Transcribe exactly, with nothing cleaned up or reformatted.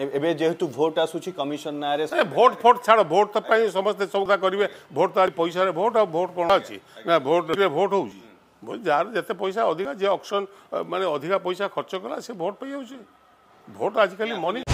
एबे जेहेतु भोट आसुची कमिशन ना रे भोट फोट छाड़ भोट त पई समस्त सौदा करिवे भोट तार पैसा रे भोट आ भोट कोन अछि ना भोट रे भोट होउची बोल जार जते पैसा अधिका जे ऑक्शन माने अधिका पैसा खर्च कला से भोट पई होउची भोट आजकल मनी।